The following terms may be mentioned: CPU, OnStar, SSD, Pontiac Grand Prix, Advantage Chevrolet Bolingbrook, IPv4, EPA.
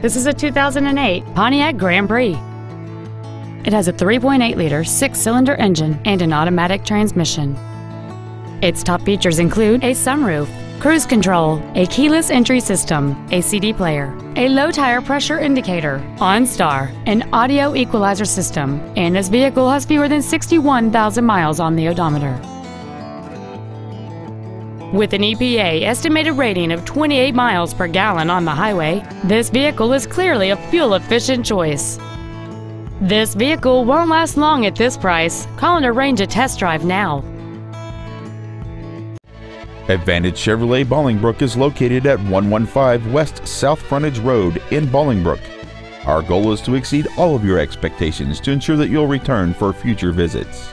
This is a 2008 Pontiac Grand Prix. It has a 3.8-liter six-cylinder engine and an automatic transmission. Its top features include a sunroof, cruise control, a keyless entry system, a CD player, a low tire pressure indicator, OnStar, an audio equalizer system, and this vehicle has fewer than 61,000 miles on the odometer. With an EPA estimated rating of 28 miles per gallon on the highway, this vehicle is clearly a fuel-efficient choice. This vehicle won't last long at this price. Call and arrange a test drive now. Advantage Chevrolet Bolingbrook is located at 115 West South Frontage Road in Bolingbrook. Our goal is to exceed all of your expectations to ensure that you'll return for future visits.